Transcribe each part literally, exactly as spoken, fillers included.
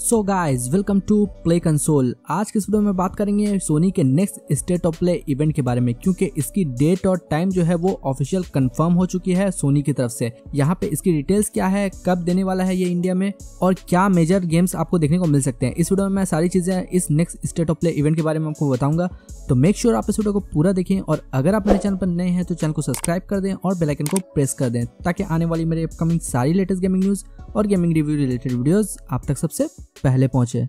So guys welcome to play console. आज के इस वीडियो में बात करेंगे सोनी के next state of play event के बारे में, क्योंकि इसकी डेट और टाइम जो है वो ऑफिशियल कंफर्म हो चुकी है सोनी की तरफ से। यहाँ पे इसकी डिटेल्स क्या है, कब देने वाला है ये इंडिया में और क्या मेजर गेम्स आपको देखने को मिल सकते हैं, इस वीडियो में मैं सारी चीजें इस next state of play event के बारे में आपको बताऊंगा। तो मेक श्योर आप इस वीडियो को पूरा देखें और अगर आप मेरे चैनल पर नए हैं तो चैनल को सब्सक्राइब कर दें और बेल आइकन को प्रेस कर दें ताकि आने वाली मेरे अपकमिंग सारी लेटेस्ट गेमिंग न्यूज और गेमिंग रिव्यू रिलेटेड वीडियोस आप तक सबसे पहले पहुंचे।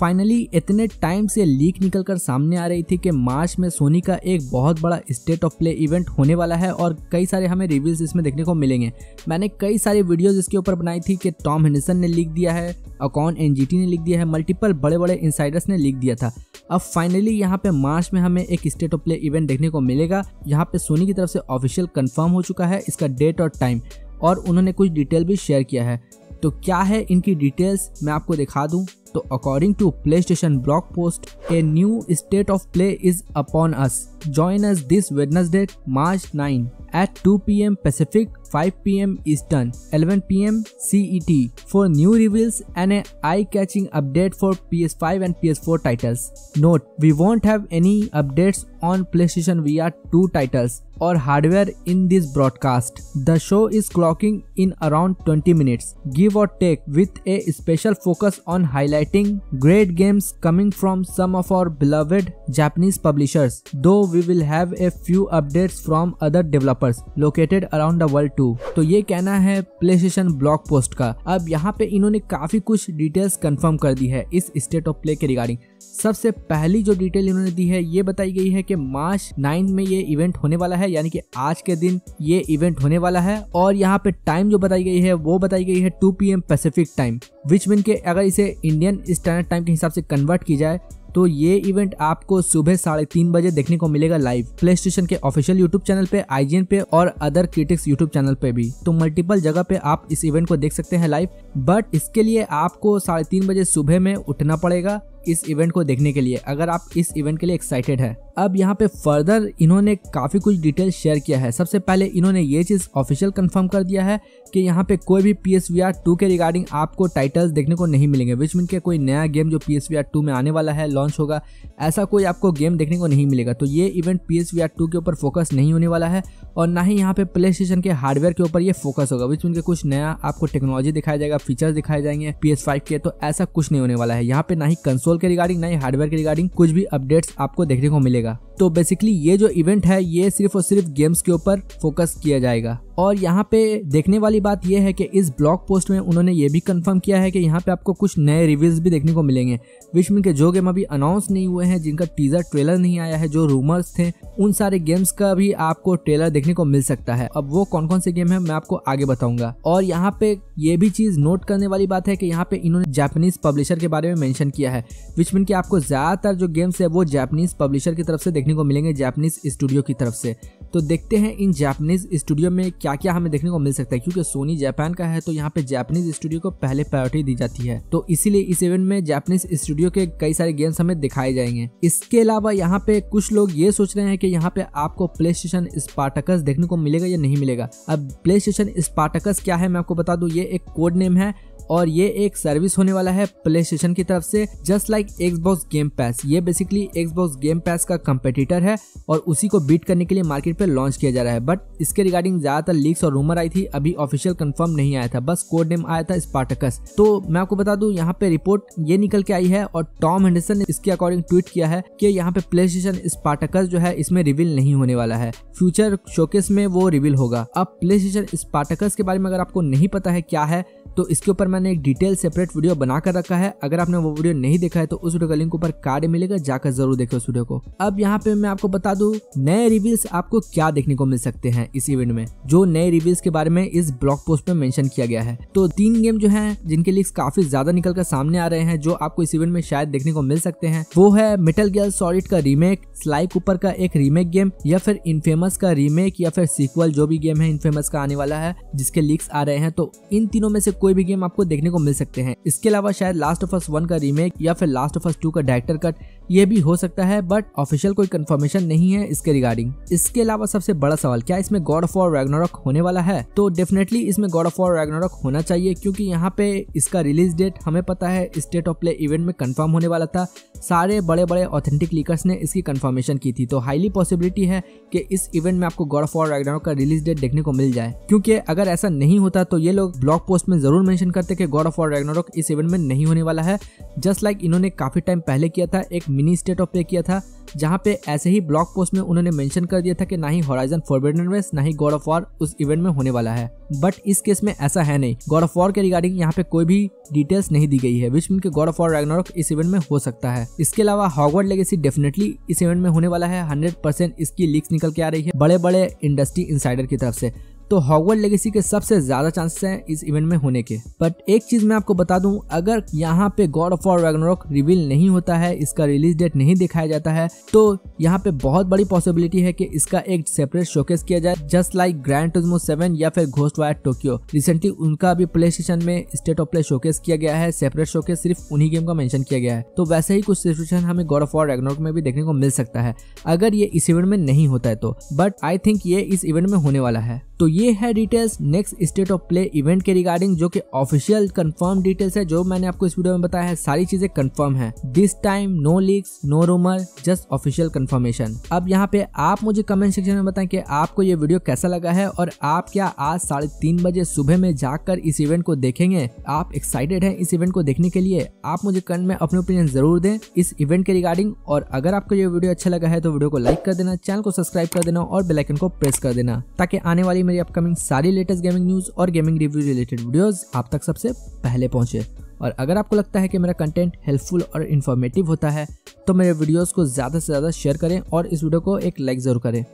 फाइनली इतने टाइम से लीक निकलकर सामने आ रही थी कि मार्च में सोनी का एक बहुत बड़ा स्टेट ऑफ प्ले इवेंट होने वाला है और कई सारे हमें रिव्यूज इसमें देखने को मिलेंगे। मैंने कई सारे वीडियोस इसके ऊपर बनाई थी कि टॉम हेंडरसन ने लीक दिया है, अकॉन एनजीटी ने लीक दिया है, मल्टीपल बड़े बड़े इंसाइडर्स ने लीक दिया था। अब फाइनली यहाँ पे मार्च में हमें एक स्टेट ऑफ प्ले इवेंट देखने को मिलेगा। यहाँ पे सोनी की तरफ से ऑफिशियल कन्फर्म हो चुका है इसका डेट और टाइम और उन्होंने कुछ डिटेल भी शेयर किया है। तो क्या है इनकी डिटेल्स मैं आपको दिखा दूं। तो according to PlayStation blog post, a new state of play is upon us, join us this Wednesday March nine at two p m Pacific, five p m Eastern, eleven p m C E T for new reveals and an eye-catching update for P S five and P S four titles. Note: we won't have any updates on PlayStation V R two titles or hardware in this broadcast. The show is clocking in around twenty minutes, give or take, with a special focus on highlighting great games coming from some of our beloved Japanese publishers. Though we will have a few updates from other developers located around the world. तो ये कहना है PlayStation blog post का। अब यहाँ पे इन्होंने काफी कुछ डिटेल्स कंफर्म कर दी है इस स्टेट ऑफ प्ले के रिगार्डिंग। सबसे पहली जो डिटेल इन्होंने दी है ये बताई गई है कि मार्च नाइन में ये इवेंट होने वाला है, यानी कि आज के दिन ये इवेंट होने वाला है। और यहाँ पे टाइम जो बताई गई है वो बताई गई है two p m Pacific time, which mean के अगर इसे इंडियन स्टैंडर्ड टाइम के हिसाब से कन्वर्ट की जाए तो ये इवेंट आपको सुबह साढ़े तीन बजे देखने को मिलेगा लाइव प्लेस्टेशन के ऑफिशियल यूट्यूब चैनल पे, आईजीएन पे और अदर क्रिटिक्स यूट्यूब चैनल पे भी। तो मल्टीपल जगह पे आप इस इवेंट को देख सकते हैं लाइव, बट इसके लिए आपको साढ़े तीन बजे सुबह में उठना पड़ेगा इस इवेंट को देखने के लिए, अगर आप इस इवेंट के लिए एक्साइटेड हैं। अब यहाँ पे फर्दर इन्होंने काफी कुछ डिटेल शेयर किया है। सबसे पहले इन्होंने ये चीज ऑफिशियल कंफर्म कर दिया है कि यहाँ पे कोई भी P S V R two के रिगार्डिंग आपको टाइटल्स देखने को नहीं मिलेंगे, विच मीन के कोई नया गेम जो P S V R two में आने वाला है, लॉन्च होगा, ऐसा कोई आपको गेम देखने को नहीं मिलेगा। तो ये event P S V R two के ऊपर फोकस नहीं होने वाला है और ना ही यहाँ पे प्लेस्टेशन के हार्डवेयर के ऊपर ये फोकस होगा, विच मीन के कुछ नया आपको टेक्नोलॉजी दिखाया जाएगा, फीचर्स दिखाए जाएंगे पी एस फाइव के, तो ऐसा कुछ नहीं होने वाला है। यहाँ पे ना ही कंसोल के रिगार्डिंग ना ही हार्डवेयर के रिगार्डिंग कुछ भी अपडेट्स आपको देखने को मिलेगा। तो बेसिकली ये जो इवेंट है ये सिर्फ और सिर्फ गेम्स के ऊपर फोकस किया जाएगा। और यहाँ पे देखने वाली बात यह है कि इस ब्लॉग पोस्ट में उन्होंने ये भी कंफर्म किया है कि यहाँ पे आपको कुछ नए रिव्यूज भी देखने को मिलेंगे, विच मीन के जो गेम अभी अनाउंस नहीं हुए हैं, जिनका टीजर ट्रेलर नहीं आया है, जो रूमर्स थे, उन सारे गेम्स का भी आपको ट्रेलर देखने को मिल सकता है। अब वो कौन कौन से गेम है मैं आपको आगे बताऊंगा। और यहाँ पे ये भी चीज नोट करने वाली बात है कि यहाँ पे इन्होंने जापानीज पब्लिशर के बारे में मेंशन किया है, विच मीन कि आपको ज्यादातर जो गेम्स है वो जापानीज पब्लिशर की तरफ से देखने को मिलेंगे, जापानीज स्टूडियो की तरफ से। तो देखते हैं इन जापानीज स्टूडियो में क्या क्या हमें देखने को मिल सकता है, क्योंकि सोनी जापान का है तो यहाँ पे जापानीज स्टूडियो को पहले प्रायोरिटी दी जाती है, तो इसीलिए इस इवेंट में जापानीज स्टूडियो के कई सारे गेम्स हमें दिखाए जाएंगे। इसके अलावा यहाँ पे कुछ लोग ये सोच रहे हैं कि यहाँ पे आपको प्लेस्टेशन स्पार्टकस देखने को मिलेगा या नहीं मिलेगा। अब प्लेस्टेशन स्पार्टकस क्या है मैं आपको बता दूं, ये एक कोड नेम है और ये एक सर्विस होने वाला है प्लेस्टेशन की तरफ से, जस्ट लाइक एक्सबॉक्स गेम पैस। ये बेसिकली एक्सबॉक्स गेम पैस का कंपटीटर है और उसी को बीट करने के लिए मार्केट पे लॉन्च किया जा रहा है। बट इसके रिगार्डिंग ज्यादातर लीक्स और रूमर आई थी, अभी ऑफिशियल कंफर्म नहीं आया था, बस कोड नेम आया था स्पार्टकस। तो मैं आपको बता दूं यहाँ पे रिपोर्ट ये निकल के आई है और टॉम हेंडरसन ने इसके अकॉर्डिंग ट्वीट किया है कि यहाँ पे प्लेस्टेशन स्पार्टकस जो है इसमें रिवील नहीं होने वाला है, फ्यूचर शोकेस में वो रिवील होगा। अब प्लेस्टेशन स्पार्टकस के बारे में अगर आपको नहीं पता है क्या है तो इसके ऊपर मैंने एक डिटेल सेपरेट वीडियो बना कर रखा है, अगर आपने वो वीडियो नहीं देखा है तो उस वीडियो का लिंक ऊपर कार्ड मिलेगा, जाकर जरूर देखें उस वीडियो को। अब यहाँ पे मैं आपको बता दूं नए रिवील्स आपको क्या देखने को मिल सकते हैं इस इवेंट में, जो नए रिवील्स के बारे में इस ब्लॉग पोस्ट में मेंशन किया गया है। तो तीन गेम जो है जिनके लीक्स काफी ज्यादा निकल कर सामने आ रहे हैं, जो आपको इस इवेंट में शायद देखने को मिल सकते हैं, वो है मेटल गियर सॉलिड का रीमेक, स्लाई कूपर का एक रीमेक गेम, या फिर इनफेमस का रीमेक या फिर सीक्वल, जो भी गेम है इनफेमस का आने वाला है जिसके लीक्स आ रहे हैं। तो इन तीनों में से कोई भी गेम आपको देखने को मिल सकते हैं। इसके अलावा शायद लास्ट ऑफ अस वन का रीमेक या फिर लास्ट ऑफ अस टू का डायरेक्टर कट, ये भी हो सकता है, बट ऑफिशियल कोई कंफर्मेशन नहीं है इसके रिगार्डिंग। इसके अलावा सबसे बड़ा सवाल, क्या इसमें गॉड ऑफ वॉर रैग्नारोक होने वाला है? तो डेफिनेटली इसमें गॉड ऑफ वॉर रैग्नारोक होना चाहिए, क्योंकि यहाँ पे इसका रिलीज डेट हमें पता है स्टेट ऑफ प्ले इवेंट में कंफर्म होने वाला था। सारे बड़े बड़े ऑथेंटिक लीकर्स ने इसकी कंफर्मेशन की थी, तो हाईली पॉसिबिलिटी है कि इस इवेंट में आपको गॉड ऑफ वॉर रैग्नारोक का रिलीज डेट देखने को मिल जाए। क्योंकि अगर ऐसा नहीं होता तो ये लोग ब्लॉग पोस्ट में जरूर मेंशन करते कि गॉड ऑफ वॉर रैग्नारोक इस इवेंट में नहीं होने वाला है। जस्ट लाइक इन्होंने काफी टाइम पहले किया था, एक मिनी स्टेट ऑफ प्ले किया था, जहाँ पे ऐसे ही ब्लॉग पोस्ट में उन्होंने मेंशन कर दिया था कि ना ही होराइजन फॉरबिडन वेस्ट ना ही गॉड ऑफ वॉर उस इवेंट में होने वाला है। बट इस केस में ऐसा है नहीं, गॉड ऑफ वॉर के रिगार्डिंग यहाँ पे कोई भी डिटेल्स नहीं दी गई है, विच मीन के गॉड ऑफ वॉर रैग्नारोक इस इवेंट में हो सकता है। इसके अलावा हॉगवर्ट लेगेसी डेफिनेटली इस इवेंट में होने वाला है, हंड्रेड परसेंट इसकी लीक्स निकल के आ रही है बड़े बड़े इंडस्ट्री इनसाइडर की तरफ से। तो हॉगवर्ट लेगेसी के सबसे ज्यादा चांसेस हैं इस इवेंट में होने के। बट एक चीज मैं आपको बता दूं, अगर यहाँ पे God of War Ragnarok reveal नहीं होता है, इसका रिलीज डेट नहीं दिखाया जाता है, तो यहाँ पे बहुत बड़ी पॉसिबिलिटी है कि इसका एक सेपरेट शोकेस किया जाए, just like Gran Turismo seven या फिर घोस्ट वायर टोक्यो। रिसेंटली उनका भी प्ले स्टेशन में स्टेट ऑफ प्ले शोकेस किया गया है, सेपरेट शोकेस सिर्फ उन्हीं गेम का मेंशन किया गया है। तो वैसे ही कुछ सिचुएशन हमें गॉड ऑफ वॉर रैग्नारोक में भी देखने को मिल सकता है, अगर ये इस इवेंट में नहीं होता है तो। बट आई थिंक ये इस इवेंट में होने वाला है। तो ये है details next state of play event के रिगार्डिंग, जो कि ऑफिशियल कंफर्म डिटेल्स है। जो मैंने आपको इस वीडियो में बताया है सारी चीजें कंफर्म है, this time no leaks no rumour, just official confirmation. अब यहाँ पे आप मुझे कमेंट सेक्शन में बताएं कि आपको ये वीडियो कैसा लगा है, और आप क्या आज साढ़े तीन बजे सुबह में जाकर इस इवेंट को देखेंगे? आप एक्साइटेड हैं इस इवेंट को देखने के लिए? आप मुझे कमेंट में अपने ओपिनियन जरूर दें इस इवेंट के रिगार्डिंग। और अगर आपको ये वीडियो अच्छा लगा है तो वीडियो को लाइक कर देना, चैनल को सब्सक्राइब कर देना और बेल आइकन को प्रेस कर देना, ताकि आने वाली मेरी अपकमिंग सारी लेटेस्ट गेमिंग न्यूज और गेमिंग रिव्यू रिलेटेड वीडियोस आप तक सबसे पहले पहुंचे। और अगर आपको लगता है कि मेरा कंटेंट हेल्पफुल और इन्फॉर्मेटिव होता है तो मेरे वीडियोस को ज़्यादा से ज़्यादा शेयर करें और इस वीडियो को एक लाइक ज़रूर करें।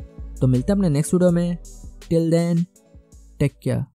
तो मिलते हैं अपने नेक्स्ट वीडियो में, टिल देन टेक केयर।